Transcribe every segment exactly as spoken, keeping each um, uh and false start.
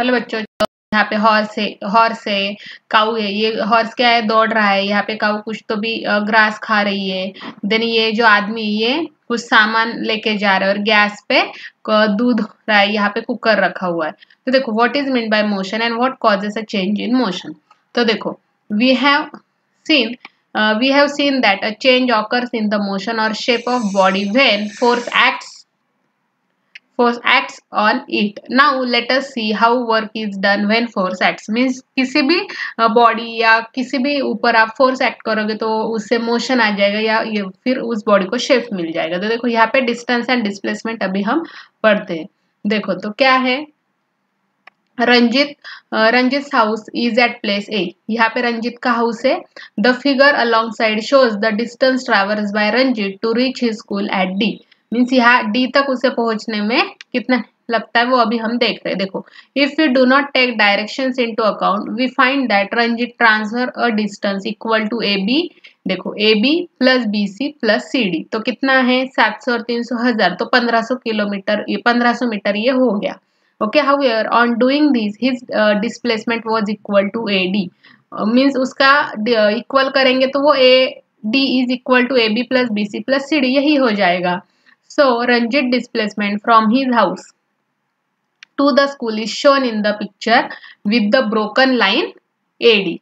Hello बच्चों, यहाँ पे हॉर्स है, हॉर्स है, काऊ है। ये हॉर्स क्या है, दौड़ रहा है। यहाँ पे काऊ कुछ तो भी ग्रास खा रही है। देन ये जो आदमी ये कुछ सामान लेके जा रहा है और गैस पे दूध रहा है। यहाँ पे कुकर रखा हुआ है। तो देखो what is mean by motion and what causes a change in motion. तो देखो we have seen we have seen that a change occurs in the motion और shape of body when force acts force acts on it. Now let us see how work is done when force acts. Means किसी भी body या किसी भी ऊपर आप force act करोगे तो उससे motion आ जाएगा या ये फिर उस body को shape मिल जाएगा। तो देखो यहाँ पे distance and displacement अभी हम पढ़ते हैं। देखो तो क्या है, Ranjit Ranjit house is at place A. यहाँ पे रंजित का हाउस है। The figure along side shows the distance traverse by Ranjit to reach his school at D. Means यहाँ डी तक उसे पहुंचने में कितना लगता है वो अभी हम देख रहे हैं। देखो if you do not take directions into account we find that Ranjit transfer a distance equal to A B. देखो A B plus B C plus C D तो कितना है, सात सौ और तीन सौ हजार तो पंद्रह सौ किलोमीटर ये पंद्रह सौ मीटर ये हो गया। Okay, however on doing this his displacement was equal to A D. Means उसका इक्वल uh, करेंगे तो वो A D is equal to A B plus B C plus C D यही हो जाएगा। So Ranjit displacement from his house to the school is shown in the picture with the broken line A D.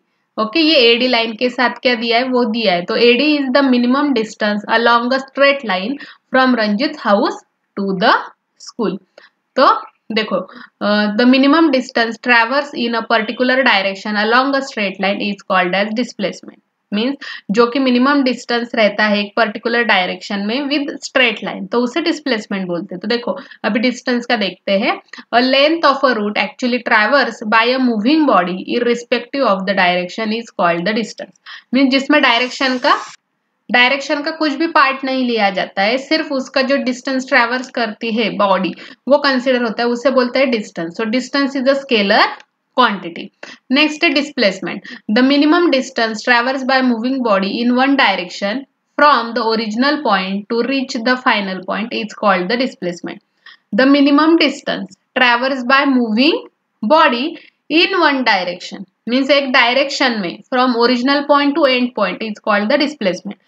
ओके, ये A D line के साथ क्या दिया है वो दिया है। तो A D is the minimum distance along a straight line from Ranjit's house to the school. तो देखो the minimum distance traverse in a particular direction along a straight line is called as displacement. Means जो कि minimum distance रहता है एक particular direction में with straight line तो उसे डिस्प्लेसमेंट बोलते हैं। तो देखो अभी डिस्टेंस का देखते हैं। A length of a route actually traverse by a moving body irrespective of the direction is called the distance. Means जिसमें डायरेक्शन का डायरेक्शन का कुछ भी पार्ट नहीं लिया जाता है, सिर्फ उसका जो डिस्टेंस ट्रैवर्स करती है बॉडी वो कंसिडर होता है, उसे बोलता है distance. So distance is a scalar quantity. Next is displacement. The minimum distance traversed by moving body in one direction from the original point to reach the final point is called the displacement. The minimum distance traversed by moving body in one direction means एक direction में from original point to end point is called the displacement.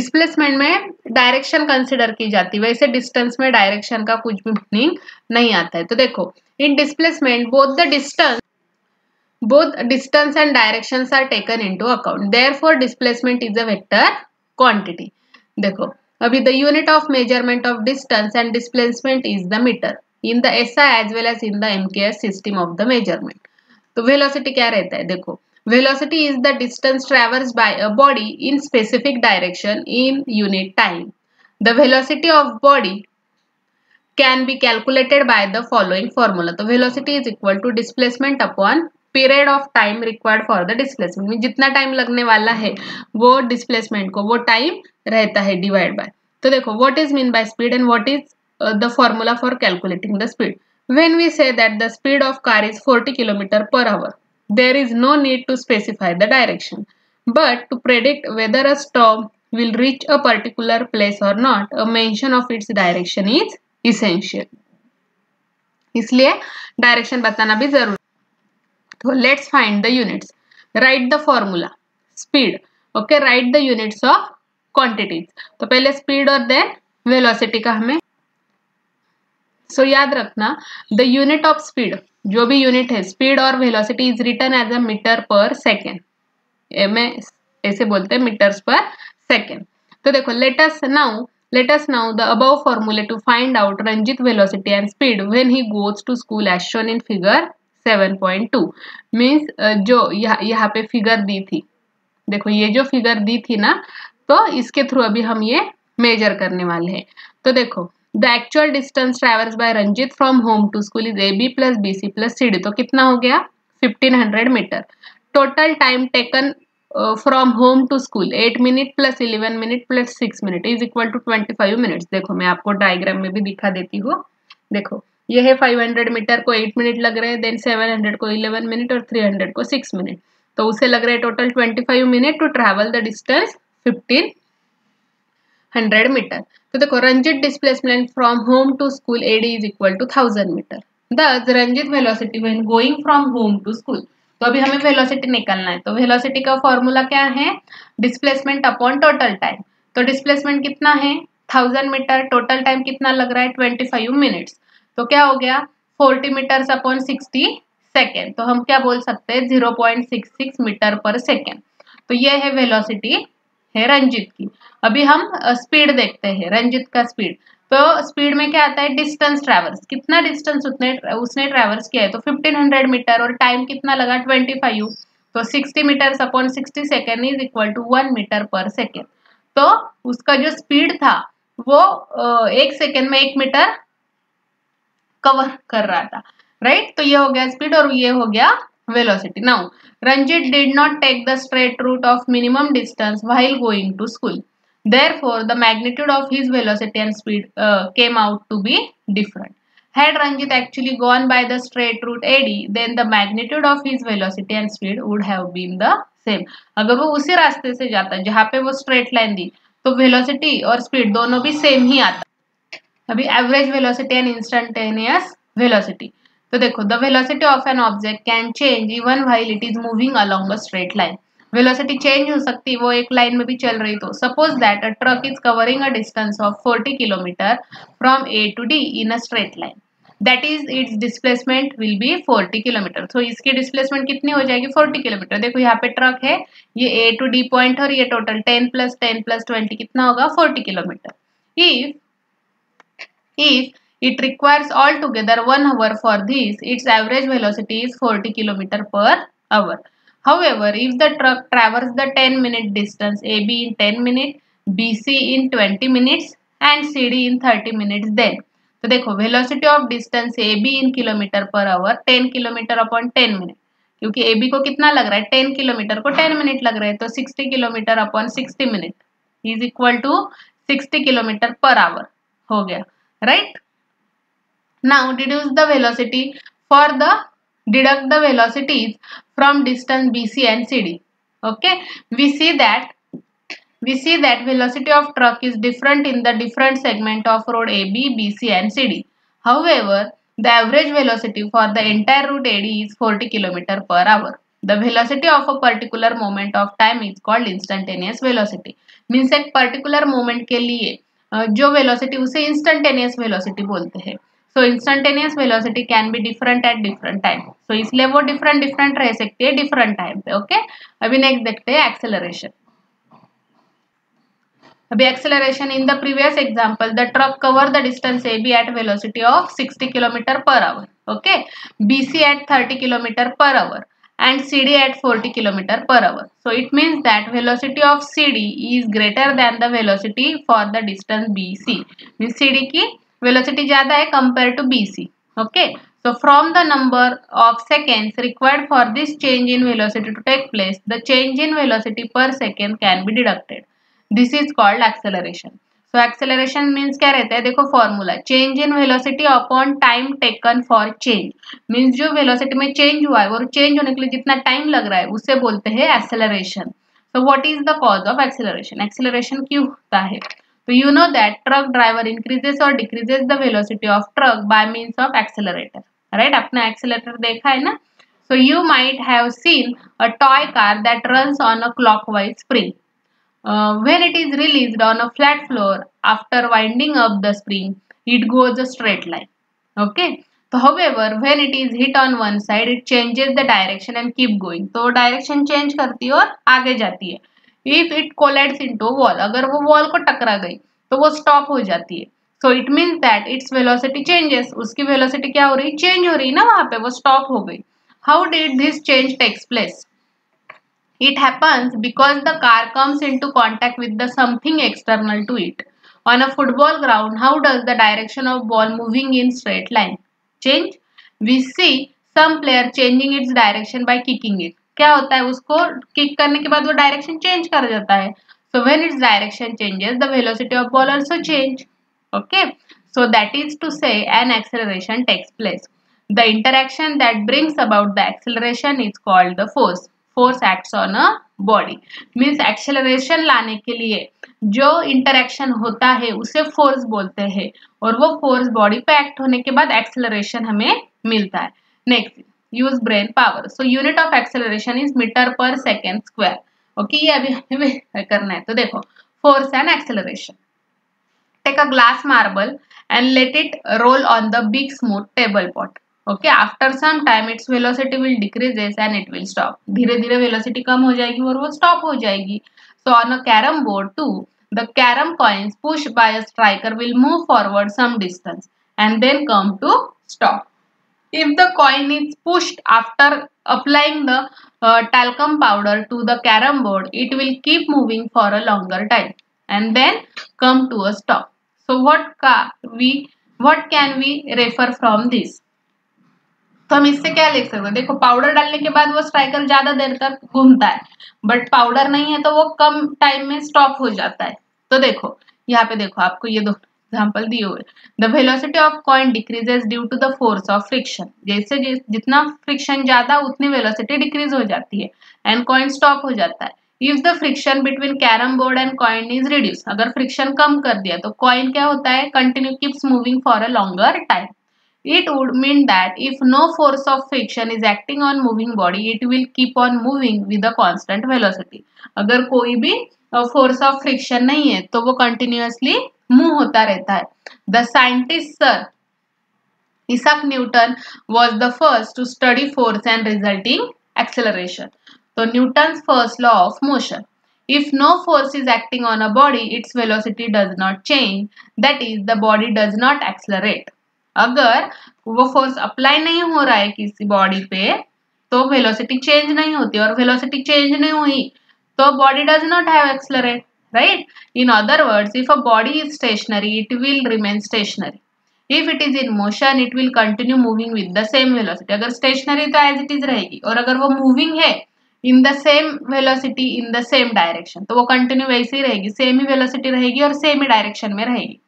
Displacement में direction consider की जाती है, वैसे distance में direction का कुछ भी meaning नहीं आता है। तो देखो in displacement both the distance Both distance and directions are taken into account. Therefore, displacement is a vector quantity. देखो, अभी the unit of measurement of distance and displacement is the meter in the S I as well as in the M K S system of the measurement. तो velocity क्या रहता है? देखो, velocity is the distance traversed by a body in specific direction in unit time. The velocity of body can be calculated by the following formula. तो velocity is equal to displacement upon period of time required for the displacement. में जितना time लगने वाला है वो displacement को वो time रहता है डिवाइड बाय। तो देखो what is mean by speed and what is the formula for calculating the speed. When we say that the speed of car is forty kilometre per hour there is no need to specify the direction but to predict whether a storm will reach a particular place और not a mention of its direction is essential. इसलिए direction बताना भी जरूरी। तो let's find the units. Right the formula speed. Okay, right the units of quantities. तो पहले speed और then velocity का हमें सो so, याद रखना द यूनिट ऑफ स्पीड जो भी यूनिट है स्पीड और velocity is written as a metre per second. M S ऐसे बोलते हैं मीटर्स पर सेकेंड। तो देखो let us now let us now the above formula to find out Ranjit velocity and speed when he goes to school as shown in figure seven point two. Means जो यह, यहाँ पे figure दी थी, देखो ये जो फिगर दी थी ना तो इसके थ्रू अभी हम ये मेजर करने वाले हैं। तो देखो the actual distance traverse by Ranjit from home to school is A B plus B C plus C D तो कितना हो गया fifteen hundred metre. Total time taken from home to school eight minute plus eleven minute plus six minute is equal to twenty five minutes. देखो मैं आपको diagram में भी दिखा देती हूँ। देखो ये है फाइव हंड्रेड मीटर को एट मिनट लग रहे हैं, देन सेवन हंड्रेड को इलेवन मिनट और थ्री हंड्रेड को सिक्स मिनट तो उसे लग रहे हैं total twenty five minute to travel the distance fifteen hundred metre. तो देखो Ranjit displacement from home to school AD is equal to thousand metre. Thus, Ranjit velocity when going from home to school. तो अभी हमें velocity निकालना है, तो velocity का formula क्या है, डिस्प्लेसमेंट अपॉन टोटल टाइम। तो डिस्प्लेसमेंट कितना है थाउजेंड मीटर, टोटल टाइम कितना लग रहा है ट्वेंटी फाइव मिनट्स, तो क्या हो गया forty metres upon sixty second, तो हम क्या बोल सकते हैं zero point six six metre per second. तो ये है वेलोसिटी है रंजित की। अभी हम स्पीड देखते हैं रंजित का स्पीड, तो स्पीड में क्या आता है डिस्टेंस ट्रैवर्स, कितना डिस्टेंस उसने उसने ट्रैवर्स किया है, तो फिफ्टीन हंड्रेड मीटर और टाइम कितना लगा ट्वेंटी फाइव, तो sixty metre upon sixty second is equal to one metre per second. तो उसका जो स्पीड था वो एक सेकेंड में एक मीटर कवर कर रहा था, राइट। तो ये हो गया स्पीड और ये हो गया velocity. Now Ranjit did not take the straight route of minimum distance while going to school, therefore the magnitude of his velocity and speed uh, came out to be different. Had Ranjit actually gone by the straight route A D, then the magnitude of his velocity and speed would have been the same. अगर वो उसी रास्ते से जाता जहाँ पे वो straight line दी तो velocity और speed दोनों भी same ही आता। अभी average velocity and instantaneous velocity. तो देखो the velocity of an object can change even while it is moving along a straight line. Velocity change हो सकती है, वो एक लाइन में भी चल रही। तो suppose that a truck is covering a distance of forty kilometre from A to D in a straight line, that is its displacement will be forty kilometre. तो इसकी डिस्प्लेसमेंट कितनी हो जाएगी फोर्टी किलोमीटर। देखो यहाँ पे ट्रक है, ये ए टू डी पॉइंट और ये total ten plus ten plus twenty कितना होगा forty kilometre. If if it requires all together one hour for this, its average velocity is forty kilometre per hour. However, if the truck travels the ten minute distance A B in ten minutes, B C in twenty minutes and C D in thirty minutes, then तो देखो velocity of distance A B in kilometre per hour ten kilometre upon ten minute, क्योंकि A B को कितना लग रहा है ten kilometre को ten minute लग रहा है, तो sixty kilometre upon sixty minute is equal to sixty kilometre per hour हो गया, right. Now deduce the velocity for the deduct the velocities from distance B C and C D. Okay, we see that we see that velocity of truck is different in the different segment of road A B, B C and C D. However, the average velocity for the entire route A D is forty km per hour. The velocity of a particular moment of time is called instantaneous velocity. Means एक particular moment के लिए जो velocity उसे instantaneous velocity बोलते हैं। So instantaneous velocity can be different at different time, so इसलिए वो different different रह सकती है डिफरेंट टाइम पे। Okay okay? अभी नेक्स्ट देखते हैं एक्सेलरेशन। अभी acceleration in the previous example the truck cover the distance A B at velocity of sixty kilometre per hour, okay, B C at thirty kilometre per hour and C D at forty kilometer per hour. So it means that velocity of C D is greater than the velocity for the distance B C. Means C D की velocity ज़्यादा है compared to B C. Okay. So from the number of seconds required for this change in velocity to take place, the change in velocity per second can be deducted. This is called acceleration. So acceleration means क्या रहता है, देखो formula change in velocity upon time taken for change. Means जो velocity में change हुआ है और change होने के लिए जितना टाइम लग रहा है उसे बोलते हैं acceleration. So what is the cause of acceleration, acceleration क्यों होता है। तो you know that truck driver increases और decreases the velocity of truck by means of accelerator, right. अपना एक्सेलरेटर देखा है ना। So you might have seen a toy car that runs on a clockwise spring. Uh, when it is released on a flat floor after winding up the spring, it goes a straight line. Okay. So, however, when it is hit on one side, it changes the direction and keep going. तो direction change करती है और आगे जाती है. If it collides into wall, अगर वो wall को टकरा गई, तो वो stop हो जाती है. So it means that its velocity changes. उसकी velocity क्या हो रही? Change हो रही ना वहाँ पे, वो stop हो गई. How did this change takes place? It happens because the car comes into contact with the something external to it. On a football ground, how does the direction of ball moving in straight line change? We see some player changing its direction by kicking it. क्या होता है उसको kick करने के बाद वो direction change कर जाता है. So when its direction changes, the velocity of ball also change. Okay, so that is to say an acceleration takes place. The interaction that brings about the acceleration is called the force. Force acts on a body. Means acceleration लाने के लिए जो interaction होता है उसे force बोलते हैं और वो फोर्स बॉडी पे एक्ट होने के बाद एक्सेलरेशन हमें मिलता है। Next, use brain power. So unit of acceleration is metre per second square. Okay, ये अभी हमें करना है। तो देखो, force and acceleration. Take a glass marble and let it roll on the big smooth table pot. Okay, after some time its velocity will decreases and it will stop. धीरे धीरे velocity कम हो जाएगी और वो स्टॉप हो जाएगी। So on a carrom board to the carrom coins push by a striker will move forward some distance and then come to stop. If the coin is pushed after applying the uh, talcum powder to the carom board, it will keep moving for a longer time and then come to a stop. So what can we what can we refer from this? तो हम इससे क्या लिख सकते हैं? देखो, powder डालने के बाद वो स्ट्राइकर ज्यादा देर तक घूमता है, बट पाउडर नहीं है तो वो कम टाइम में स्टॉप हो जाता है। तो देखो, यहाँ पे देखो, आपको ये दो एग्जाम्पल दिए हुए। The velocity of coin decreases due to the force of friction. जैसे जितना फ्रिक्शन ज्यादा उतनी वेलोसिटी डिक्रीज हो जाती है एंड कॉइन स्टॉप हो जाता है। If the friction between carrom board and coin is reduce, अगर फ्रिक्शन कम कर दिया तो कॉइन क्या होता है, continue keeps moving for a longer time. It would mean that if no force of friction is acting on moving body, it will keep on moving with a constant velocity. अगर कोई भी force of friction नहीं है तो वो continuously move होता रहता है। The scientist sir Isaac Newton was the first to study force and resulting acceleration. तो Newton's first law of motion, if no force is acting on a body its velocity does not change, that is the body does not accelerate. अगर वो force apply नहीं हो रहा है किसी body पे तो वेलोसिटी चेंज नहीं होती, और वेलोसिटी चेंज नहीं हुई तो body does not have accelerate. Right? In other words, if a body is stationary, it will remain stationary. If it is in motion, it will continue moving with the same velocity. अगर stationary तो as it is रहेगी, और अगर वो moving है in the same velocity, in the same direction, तो वो continue वैसे ही रहेगी, same ही velocity रहेगी और same ही direction में रहेगी.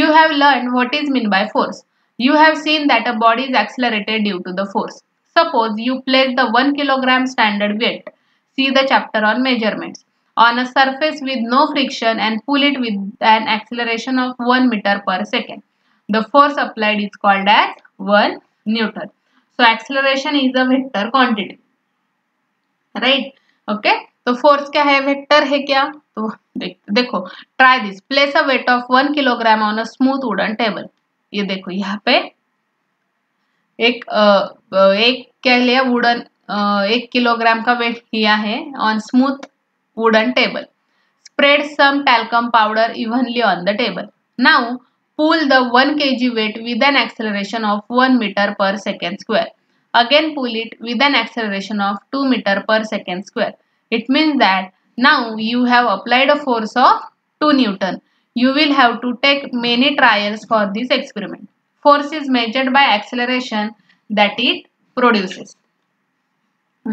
You have learned what is meant by force. You have seen that a body is accelerated due to the force. Suppose you place the one kilogram standard weight. See the chapter on measurements. On a surface with no friction and pull it with an acceleration of one meter per second. The force applied is called as one newton. So acceleration is a vector quantity, right? Okay. तो force क्या है, vector है क्या? तो देख, देखो, try this. Place a weight of one kilogram on a smooth wooden table. ये देखो, यहाँ पे एक एक क्या लिया, वुडन एक किलोग्राम का वेट लिया है on smooth wooden table. Spread some talcum powder evenly on the table. Now pull the one kilogram weight with an acceleration of one meter per second square. Again pull it with an acceleration of two meter per second square. It means that now you have applied a force of two newton. You will have to take many trials for this experiment. Force is measured by acceleration that it produces.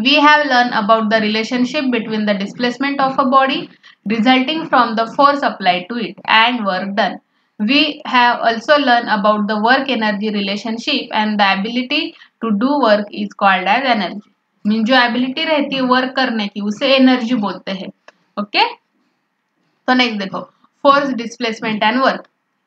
We have learned about the relationship between the displacement of a body resulting from the force applied to it and work done. We have also learned about the work energy relationship, and the ability to do work is called as energy. Mean जो ability रहती है work करने की उसे energy बोलते हैं. Okay, तो next देखो, force, displacement and work.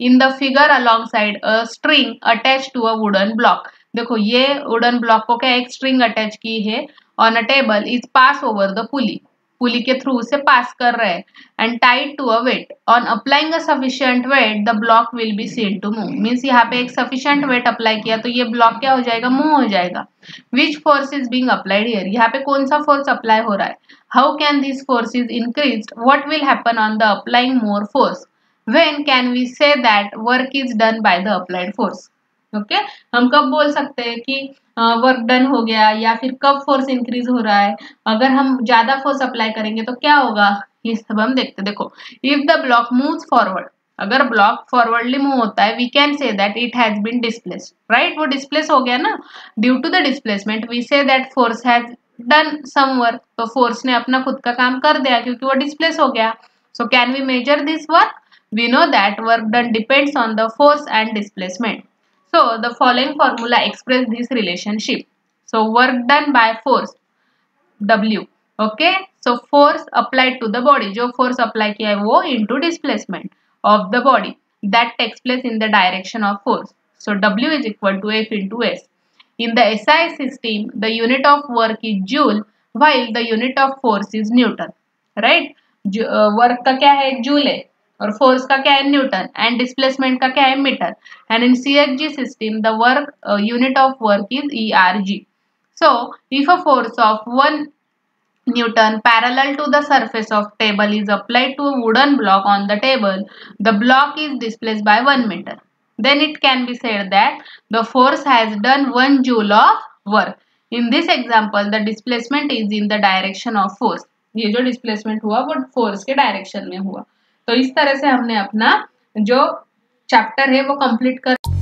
In the figure along side a string attach to a wooden block. देखो, ये वुडन ब्लॉक को क्या एक स्ट्रिंग अटैच की है on a table. Is pass over the pulley, pulley के थ्रू उसे पास कर रहे हैं. And tied to a weight, on applying a sufficient weight the block will be seen to move. Means यहाँ पे एक सफिशिएंट वेट अप्लाई किया तो ये ब्लॉक क्या हो जाएगा, मूव हो जाएगा. Which force is being applied here, यहाँ पे कौन सा फोर्स अप्लाई हो रहा है. How can this force is increased, what will happen on the applying more force. When can we say that work is done by the applied force. Okay okay? हम कब बोल सकते हैं कि वर्क डन हो गया, या फिर कब फोर्स इंक्रीज हो रहा है. अगर हम ज्यादा फोर्स अप्लाई करेंगे तो क्या होगा, ये सब हम देखते. देखो, if the block moves forward, अगर ब्लॉक फॉरवर्डली मूव होता है, we can say that it has been displaced. Right, वो डिस्प्लेस हो गया ना. Due to the displacement we say that force has done some work. तो फोर्स ने अपना खुद का काम कर दिया क्योंकि वो डिस्प्लेस हो गया. So can we measure this work, we know that work done depends on the force and displacement. So the following formula express this relationship. So work done by force W. Okay. So force applied to the body, जो force apply किया है वो into displacement of the body that takes place in the direction of force. So W is equal to F into S. In the S I system, the unit of work is joule, while the unit of force is newton. Right? Work का क्या है, joule है, और force का क्या है, Newton, and displacement का क्या है, metre. And in C H G system the work unit of work is E R G. So if a force of one newton parallel to the surface of table is applied to wooden block on the table, the block is displaced by one metre. Then it can be said that the force has done one joule of work. In this example, the displacement is in the direction of force. ये जो displacement हुआ वो force के direction में हुआ. तो इस तरह से हमने अपना जो chapter है वो complete कर